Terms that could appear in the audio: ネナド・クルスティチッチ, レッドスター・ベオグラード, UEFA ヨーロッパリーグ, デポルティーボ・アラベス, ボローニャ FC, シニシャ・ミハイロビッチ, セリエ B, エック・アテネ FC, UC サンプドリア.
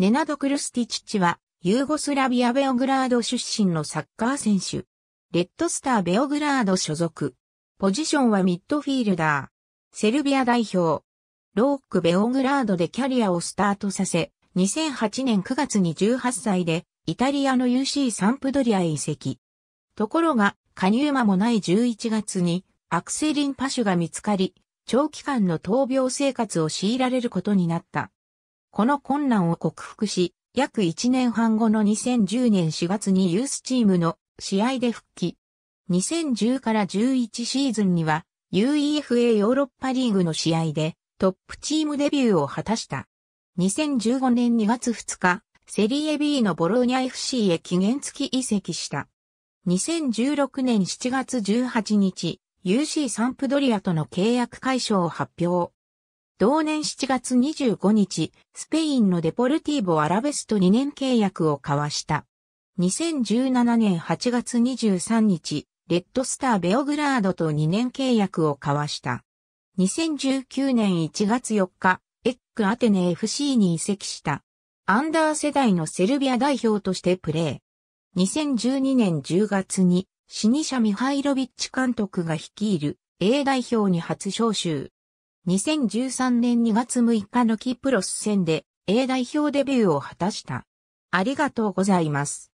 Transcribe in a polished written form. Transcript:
ネナド・クルスティチッチは、ユーゴスラビア・ベオグラード出身のサッカー選手。レッドスター・ベオグラード所属。ポジションはミッドフィールダー。セルビア代表。ローク・ベオグラードでキャリアをスタートさせ、2008年9月に18歳で、イタリアの UC サンプドリアへ移籍。ところが、加入間もない11月に、悪性リンパ腫が見つかり、長期間の闘病生活を強いられることになった。この困難を克服し、約1年半後の2010年4月にユースチームの試合で復帰。2010から11シーズンには、UEFA ヨーロッパリーグの試合で、トップチームデビューを果たした。2015年2月2日、セリエ B のボローニャ FC へ期限付き移籍した。2016年7月18日、UC サンプドリアとの契約解消を発表。同年7月25日、スペインのデポルティーボ・アラベスと2年契約を交わした。2017年8月23日、レッドスター・ベオグラードと2年契約を交わした。2019年1月4日、エック・アテネ FC に移籍した。アンダー世代のセルビア代表としてプレー。2012年10月に、シニシャ・ミハイロビッチ監督が率いる A 代表に初招集。2013年2月6日のキプロス戦で A 代表デビューを果たした。ありがとうございます。